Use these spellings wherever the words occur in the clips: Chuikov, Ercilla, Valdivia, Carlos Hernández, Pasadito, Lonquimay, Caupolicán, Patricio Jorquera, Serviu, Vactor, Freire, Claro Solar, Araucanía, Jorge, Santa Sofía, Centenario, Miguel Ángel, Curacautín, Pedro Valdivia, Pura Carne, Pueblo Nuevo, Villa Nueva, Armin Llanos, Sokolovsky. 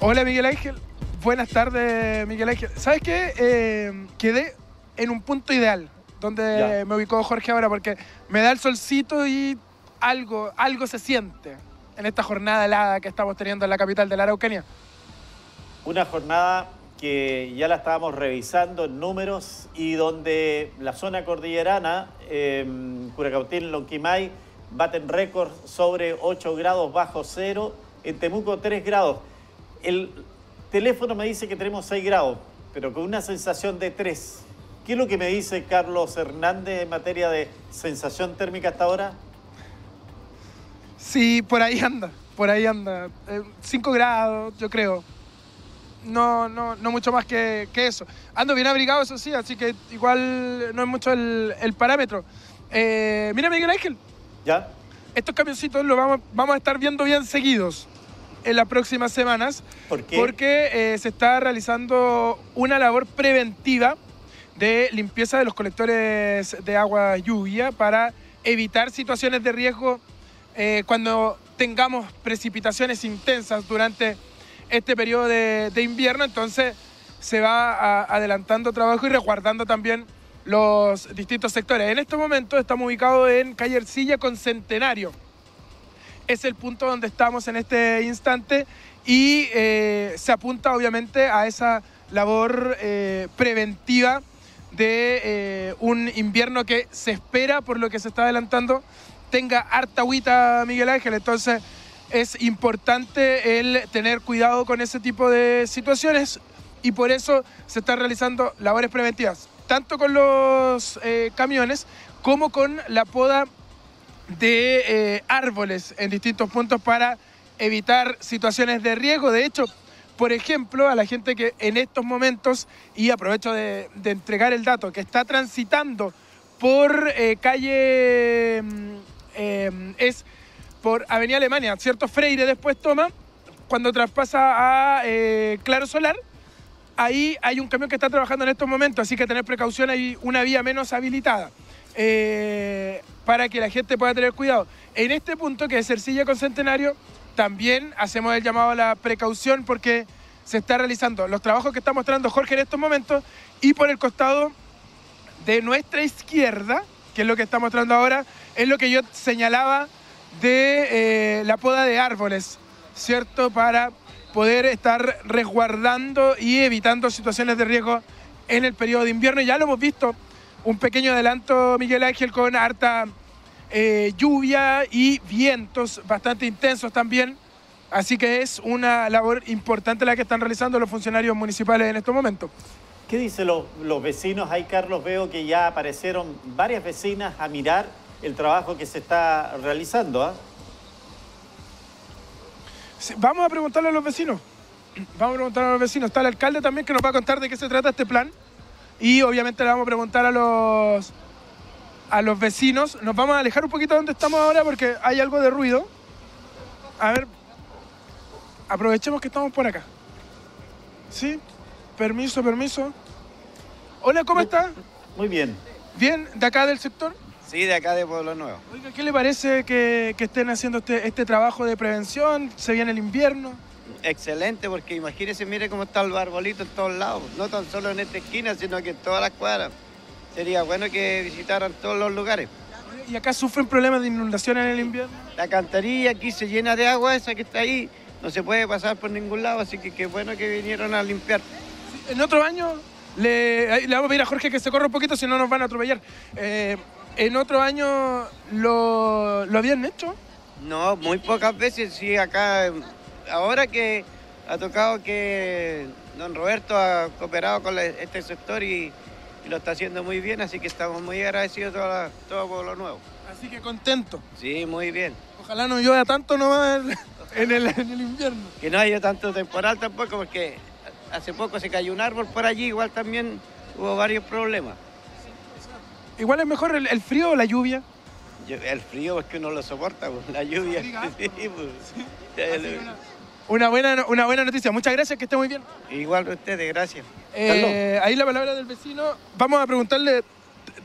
Hola, Miguel Ángel. Buenas tardes, Miguel Ángel. ¿Sabes qué? Quedé en un punto ideal donde me ubicó Jorge ahora, porque me da el solcito y algo se siente en esta jornada helada que estamos teniendo en la capital de la Araucanía. Una jornada que ya la estábamos revisando en números y donde la zona cordillerana, Curacautín, Lonquimay, baten récord sobre 8 grados bajo cero, en Temuco 3 grados. El teléfono me dice que tenemos 6 grados, pero con una sensación de 3. ¿Qué es lo que me dice Carlos Hernández en materia de sensación térmica hasta ahora? Sí, por ahí anda. 5 grados, yo creo. No mucho más que eso. Ando bien abrigado, eso sí, así que igual no es mucho el parámetro. Mira, Miguel Ángel. ¿Ya? Estos camioncitos los vamos a estar viendo bien seguidos en las próximas semanas. ¿Por qué? Porque se está realizando una labor preventiva de limpieza de los colectores de agua lluvia para evitar situaciones de riesgo cuando tengamos precipitaciones intensas durante este periodo de invierno. Entonces se va adelantando trabajo y resguardando también los distintos sectores. En este momento estamos ubicados en calle Ercilla con Centenario. Es el punto donde estamos en este instante y se apunta obviamente a esa labor preventiva de un invierno que se espera, por lo que se está adelantando, tenga harta agüita, Miguel Ángel. Entonces es importante el tener cuidado con ese tipo de situaciones y por eso se están realizando labores preventivas, tanto con los camiones como con la poda de árboles en distintos puntos para evitar situaciones de riesgo. De hecho, por ejemplo, a la gente que en estos momentos, y aprovecho de entregar el dato, que está transitando por calle... es por Avenida Alemania, ¿cierto? Freire después toma, cuando traspasa a Claro Solar. Ahí hay un camión que está trabajando en estos momentos, así que tener precaución, hay una vía menos habilitada para que la gente pueda tener cuidado. En este punto, que es Ercilla con Centenario, también hacemos el llamado a la precaución porque se está realizando los trabajos que está mostrando Jorge en estos momentos, y por el costado de nuestra izquierda, que es lo que está mostrando ahora, es lo que yo señalaba de la poda de árboles, ¿cierto? Para poder estar resguardando y evitando situaciones de riesgo en el periodo de invierno. Ya lo hemos visto, un pequeño adelanto, Miguel Ángel, con harta lluvia y vientos bastante intensos también. Así que es una labor importante la que están realizando los funcionarios municipales en estos momentos. ¿Qué dicen los vecinos? Ahí, Carlos, veo que ya aparecieron varias vecinas a mirar el trabajo que se está realizando, ¿eh? Vamos a preguntarle a los vecinos. Está el alcalde también, que nos va a contar de qué se trata este plan. Y obviamente le vamos a preguntar a los vecinos. Nos vamos a alejar un poquito de donde estamos ahora porque hay algo de ruido. A ver, aprovechemos que estamos por acá. ¿Sí? Permiso. Hola, ¿cómo está? Muy bien. ¿Bien? ¿De acá del sector? Sí, de acá de Pueblo Nuevo. Oiga, ¿qué le parece que estén haciendo este trabajo de prevención? ¿Se viene el invierno? Excelente, porque imagínense, mire cómo está el arbolito en todos lados. No tan solo en esta esquina, sino que en todas las cuadras. Sería bueno que visitaran todos los lugares. ¿Y acá sufren problemas de inundación en el invierno? La cantarilla aquí se llena de agua, esa que está ahí. No se puede pasar por ningún lado, así que qué bueno que vinieron a limpiar. En otro año, le vamos a pedir a Jorge que se corra un poquito, si no nos van a atropellar. ¿En otro año lo habían hecho? No, muy pocas veces. Sí, acá, ahora que ha tocado que don Roberto ha cooperado con este sector y lo está haciendo muy bien, así que estamos muy agradecidos a todo Pueblo Nuevo. Así que contento. Sí, muy bien. Ojalá no llueva tanto nomás en el invierno. Que no haya tanto temporal tampoco, porque hace poco se cayó un árbol por allí, igual también hubo varios problemas. Igual es mejor el frío o la lluvia. El frío es que uno lo soporta, pues. La lluvia. Sí, pues. Sí. Una buena noticia. Muchas gracias, que esté muy bien. Igual a ustedes, gracias. Ahí la palabra del vecino. Vamos a preguntarle,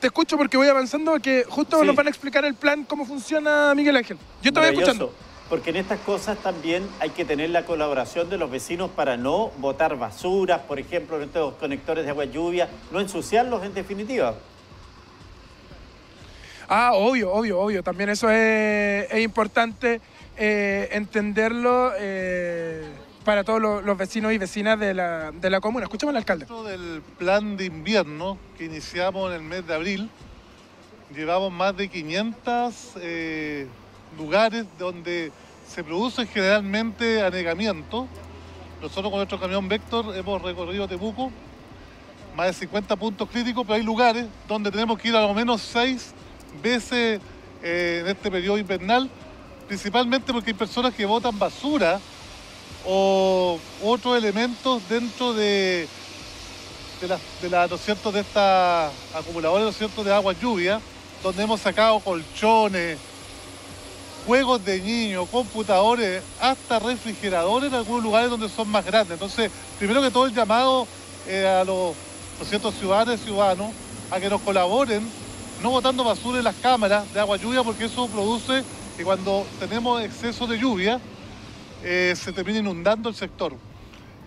te escucho porque voy avanzando, que justo sí. Nos van a explicar el plan, cómo funciona, Miguel Ángel. Yo te voy escuchando. porque en estas cosas también hay que tener la colaboración de los vecinos para no botar basuras, por ejemplo, en estos conectores de agua lluvia, no ensuciarlos en definitiva. Ah, obvio. También eso es importante entenderlo para todos los vecinos y vecinas de la comuna. Escuchemos al alcalde. Dentro del plan de invierno que iniciamos en el mes de abril, llevamos más de 500 lugares donde se produce generalmente anegamiento. Nosotros con nuestro camión Vector hemos recorrido Temuco, más de 50 puntos críticos, pero hay lugares donde tenemos que ir a lo menos 6 veces en este periodo invernal, principalmente porque hay personas que botan basura o otros elementos dentro de estas acumuladores, ¿no es cierto?, de agua lluvia, donde hemos sacado colchones, juegos de niños, computadores, hasta refrigeradores en algunos lugares donde son más grandes. Entonces, primero que todo el llamado a los, ¿no es cierto?, ciudadanos y ciudadanos a que nos colaboren no botando basura en las cámaras de agua lluvia, porque eso produce que cuando tenemos exceso de lluvia se termina inundando el sector.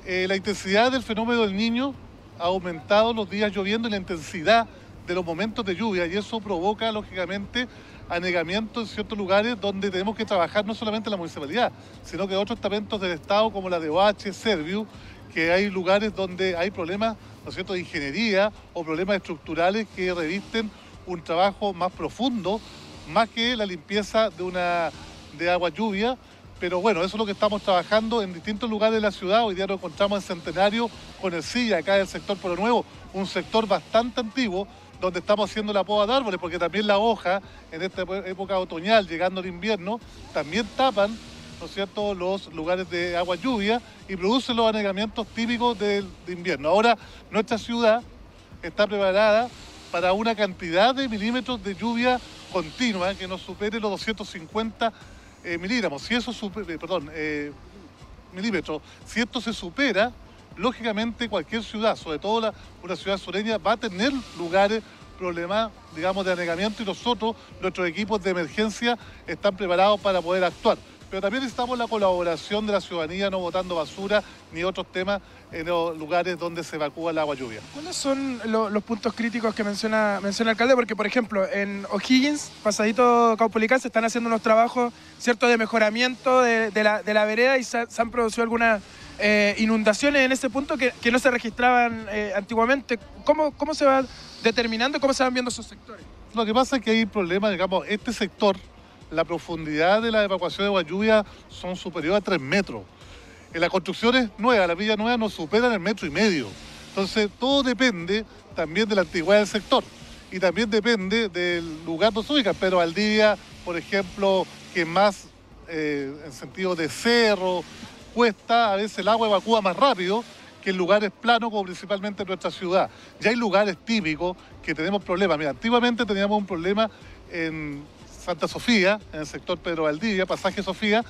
La intensidad del fenómeno del Niño ha aumentado los días lloviendo y la intensidad de los momentos de lluvia, y eso provoca lógicamente anegamiento en ciertos lugares donde tenemos que trabajar no solamente la municipalidad, sino que otros estamentos del Estado como la de OH, Serviu, que hay lugares donde hay problemas, ¿no es cierto?, de ingeniería o problemas estructurales que revisten un trabajo más profundo, más que la limpieza de agua lluvia. Pero bueno, eso es lo que estamos trabajando en distintos lugares de la ciudad. Hoy día nos encontramos en Centenario con Ercilla, acá en el sector Pueblo Nuevo, un sector bastante antiguo, donde estamos haciendo la poda de árboles, porque también la hoja, en esta época otoñal, llegando el invierno, también tapan, ¿no es cierto?, los lugares de agua lluvia y producen los anegamientos típicos de invierno. Ahora, nuestra ciudad está preparada para una cantidad de milímetros de lluvia continua que no supere los 250 miligramos. Si eso supere, milímetros, si esto se supera, lógicamente cualquier ciudad, sobre todo una ciudad sureña, va a tener lugares, problemas, digamos, de anegamiento, y nosotros, nuestros equipos de emergencia, están preparados para poder actuar. Pero también necesitamos la colaboración de la ciudadanía, no botando basura ni otros temas en los lugares donde se evacúa el agua lluvia. ¿Cuáles son los puntos críticos que menciona el alcalde? Porque, por ejemplo, en O'Higgins, Pasadito, Caupolicán, se están haciendo unos trabajos, ¿cierto?, de mejoramiento de la vereda, y se han producido algunas inundaciones en ese punto que no se registraban antiguamente. ¿Cómo se va determinando, cómo se van viendo esos sectores? Lo que pasa es que hay problemas, digamos, este sector, la profundidad de la evacuación de agua lluvia son superior a 3 metros. En las construcciones nuevas, la Villa Nueva, no superan el 1,5 metros. Entonces, todo depende también de la antigüedad del sector y también depende del lugar donde se ubica. Pero Valdivia, por ejemplo, que más en sentido de cerro, cuesta, a veces el agua evacúa más rápido que en lugares planos, como principalmente en nuestra ciudad. Ya hay lugares típicos que tenemos problemas. Mira, antiguamente teníamos un problema en Santa Sofía, en el sector Pedro Valdivia, Pasaje Sofía,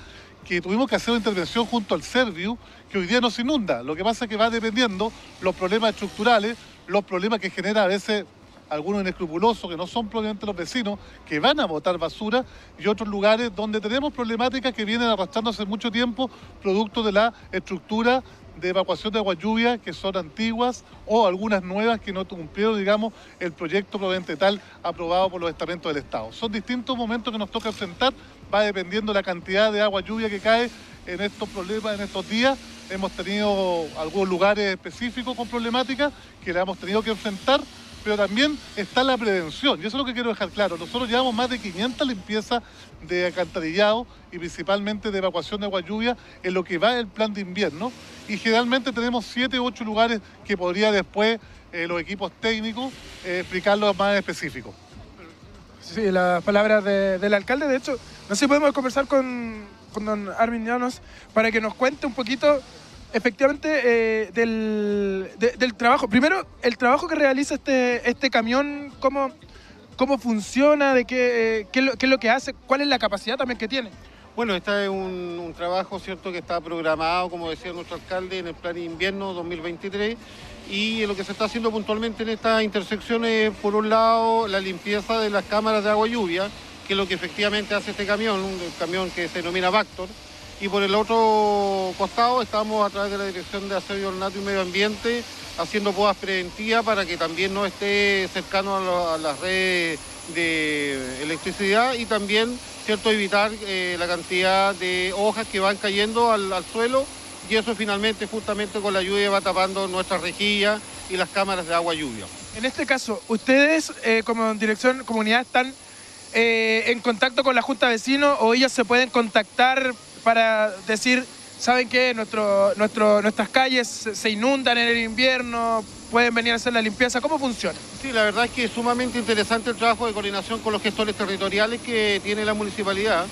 que tuvimos que hacer una intervención junto al Serviu, que hoy día nos inunda. Lo que pasa es que va dependiendo los problemas estructurales, los problemas que genera a veces algunos inescrupulosos, que no son probablemente los vecinos, que van a botar basura, y otros lugares donde tenemos problemáticas que vienen arrastrándose hace mucho tiempo, producto de la estructura de evacuación de agua lluvia, que son antiguas o algunas nuevas que no cumplieron, digamos, el proyecto proventetal aprobado por los estamentos del Estado. Son distintos momentos que nos toca enfrentar, va dependiendo la cantidad de agua lluvia que cae en estos problemas, en estos días. Hemos tenido algunos lugares específicos con problemáticas que la hemos tenido que enfrentar, pero también está la prevención, y eso es lo que quiero dejar claro. Nosotros llevamos más de 500 limpiezas de alcantarillado y principalmente de evacuación de agua lluvia en lo que va el plan de invierno, y generalmente tenemos 7 u 8 lugares que podría después los equipos técnicos explicarlos más específicos. Sí, las palabras del alcalde. De hecho, no sé si podemos conversar con don Armin Llanos para que nos cuente un poquito efectivamente del trabajo. Primero, el trabajo que realiza este camión, cómo funciona, de qué es lo que hace, cuál es la capacidad también que tiene. Bueno, este es un trabajo, cierto, que está programado, como decía nuestro alcalde, en el Plan Invierno 2023, y lo que se está haciendo puntualmente en esta intersección es, por un lado, la limpieza de las cámaras de agua lluvia, que es lo que efectivamente hace este camión, un camión que se denomina Vactor. Y por el otro costado estamos, a través de la Dirección de Aseo y Ornato y Medio Ambiente, haciendo podas preventivas para que también no esté cercano a las redes de electricidad, y también, cierto, evitar la cantidad de hojas que van cayendo al suelo, y eso finalmente, justamente con la lluvia, va tapando nuestras rejillas y las cámaras de agua lluvia. En este caso, ustedes como dirección comunidad están en contacto con la Junta de Vecinos, o ellas se pueden contactar para decir, ¿saben qué? Nuestras calles se inundan en el invierno, pueden venir a hacer la limpieza. ¿Cómo funciona? Sí, la verdad es que es sumamente interesante el trabajo de coordinación con los gestores territoriales que tiene la municipalidad,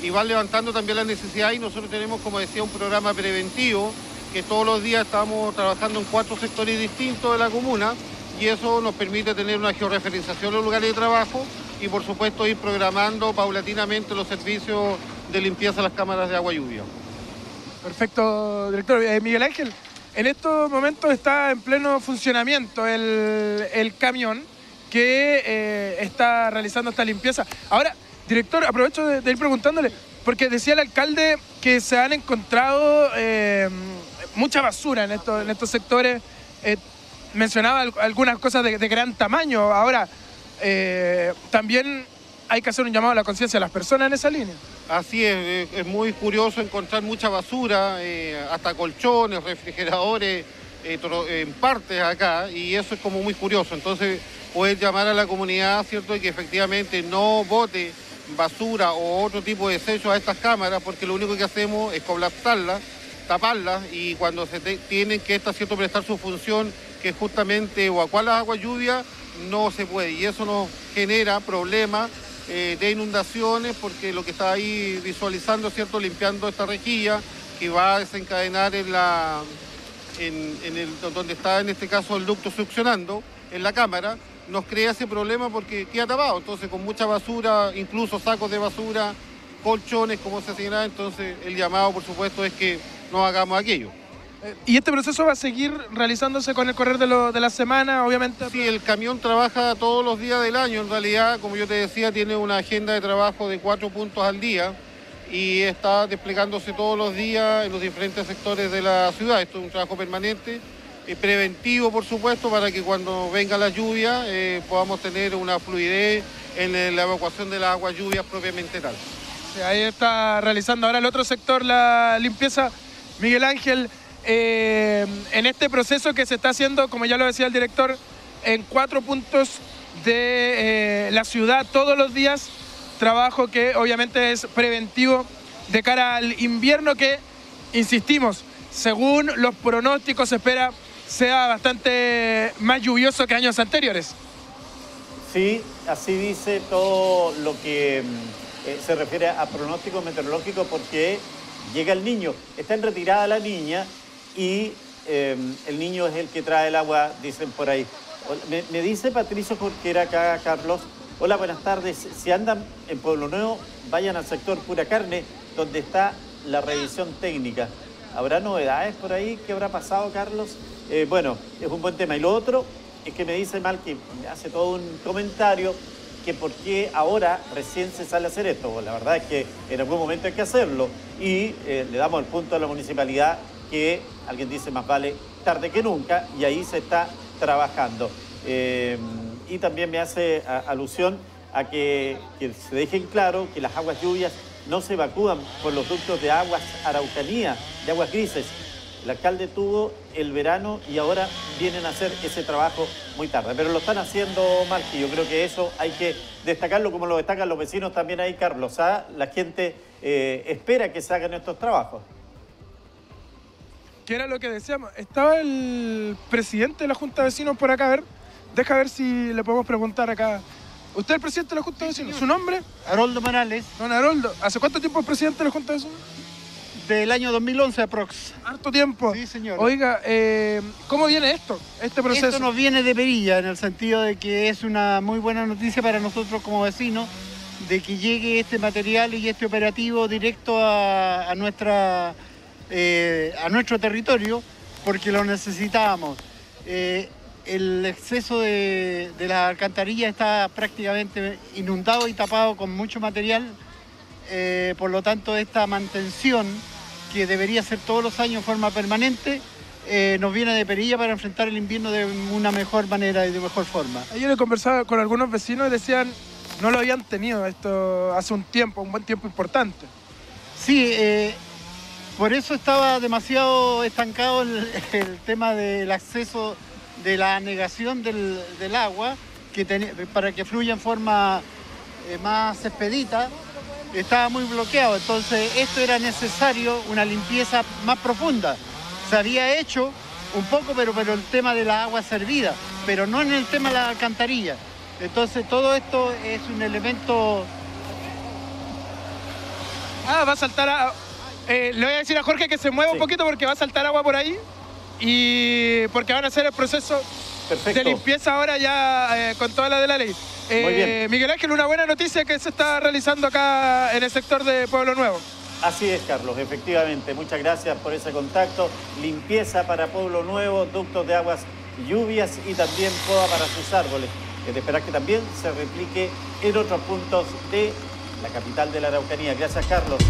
y van levantando también las necesidades, y nosotros tenemos, como decía, un programa preventivo que todos los días estamos trabajando en 4 sectores distintos de la comuna, y eso nos permite tener una georreferenciación de los lugares de trabajo y, por supuesto, ir programando paulatinamente los servicios de limpieza a las cámaras de agua lluvia. Perfecto, director. Miguel Ángel, en estos momentos está en pleno funcionamiento el camión que está realizando esta limpieza. Ahora, director, aprovecho de ir preguntándole, porque decía el alcalde que se han encontrado mucha basura en estos sectores. Mencionaba algunas cosas de gran tamaño. Ahora, también hay que hacer un llamado a la conciencia de las personas en esa línea. Así es muy curioso encontrar mucha basura, hasta colchones, refrigeradores, en partes acá, y eso es como muy curioso. Entonces, poder llamar a la comunidad, ¿cierto?, y que efectivamente no bote basura o otro tipo de desecho a estas cámaras, porque lo único que hacemos es colapsarlas, taparlas, y cuando se tienen que estas, ¿cierto?, prestar su función, que es justamente evacuar las aguas lluvia, no se puede, y eso nos genera problemas de inundaciones, porque lo que está ahí visualizando, ¿cierto?, limpiando esta rejilla que va a desencadenar donde está en este caso el ducto succionando en la cámara, nos crea ese problema porque queda tapado, entonces con mucha basura, incluso sacos de basura, colchones, como se señalaba. Entonces el llamado, por supuesto, es que no hagamos aquello. ¿Y este proceso va a seguir realizándose con el correr de la semana, obviamente? Sí, el camión trabaja todos los días del año. En realidad, como yo te decía, tiene una agenda de trabajo de 4 puntos al día y está desplegándose todos los días en los diferentes sectores de la ciudad. Esto es un trabajo permanente, preventivo, por supuesto, para que cuando venga la lluvia podamos tener una fluidez en la evacuación de las aguas lluvias propiamente tal. Ahí está realizando ahora el otro sector la limpieza. Miguel Ángel, en este proceso que se está haciendo, como ya lo decía el director, en 4 puntos de la ciudad todos los días, trabajo que obviamente es preventivo de cara al invierno que, insistimos, según los pronósticos se espera sea bastante más lluvioso que años anteriores. Sí, así dice todo lo que se refiere a pronósticos meteorológicos, porque llega el niño, está en retirada la niña, y el niño es el que trae el agua, dicen por ahí. Me dice Patricio Jorquera acá, Carlos, hola, buenas tardes. Si andan en Pueblo Nuevo, vayan al sector Pura Carne, donde está la revisión técnica. ¿Habrá novedades por ahí? ¿Qué habrá pasado, Carlos? Bueno, es un buen tema. Y lo otro es que me dice Malqui, hace todo un comentario, que por qué ahora recién se sale a hacer esto. Pues la verdad es que en algún momento hay que hacerlo, y le damos el punto a la municipalidad, que alguien dice más vale tarde que nunca, y ahí se está trabajando. Y también me hace alusión a que se dejen claro que las aguas lluvias no se evacúan por los ductos de aguas Araucanía, de aguas grises. El alcalde tuvo el verano y ahora vienen a hacer ese trabajo muy tarde. Pero lo están haciendo, Marqui. Yo creo que eso hay que destacarlo, como lo destacan los vecinos también ahí, Carlos. ¿Ah? La gente espera que se hagan estos trabajos. ¿Qué era lo que decíamos? Estaba el presidente de la Junta de Vecinos por acá. A ver, deja ver si le podemos preguntar acá. ¿Usted es el presidente de la Junta de Vecinos? Sí, ¿su nombre? Haroldo Manales. Don Haroldo, ¿hace cuánto tiempo es presidente de la Junta de Vecinos? Del año 2011 aprox. Harto tiempo. Sí, señor. Oiga, ¿cómo viene esto, este proceso? Esto nos viene de perilla, en el sentido de que es una muy buena noticia para nosotros como vecinos, de que llegue este material y este operativo directo a nuestro territorio, porque lo necesitábamos. el exceso de la alcantarilla está prácticamente inundado y tapado con mucho material. Por lo tanto, esta mantención, que debería ser todos los años en forma permanente, nos viene de perilla para enfrentar el invierno de una mejor manera y de mejor forma. Ayer he conversado con algunos vecinos y decían no lo habían tenido esto hace un tiempo, un buen tiempo importante. Sí, por eso estaba demasiado estancado el tema del acceso de la anegación del agua, para que fluya en forma más expedita. Estaba muy bloqueado, entonces esto era necesario, una limpieza más profunda. Se había hecho un poco, pero el tema de la agua servida, pero no en el tema de la alcantarilla. Entonces todo esto es un elemento... Ah, va a saltar a... le voy a decir a Jorge que se mueva un poquito porque va a saltar agua por ahí y porque van a hacer el proceso de limpieza ahora ya con toda la de la ley. Muy bien. Miguel Ángel, una buena noticia que se está realizando acá en el sector de Pueblo Nuevo. Así es, Carlos, efectivamente. Muchas gracias por ese contacto. Limpieza para Pueblo Nuevo, ductos de aguas lluvias y también poda para sus árboles. Es de esperar que también se replique en otros puntos de la capital de la Araucanía. Gracias, Carlos.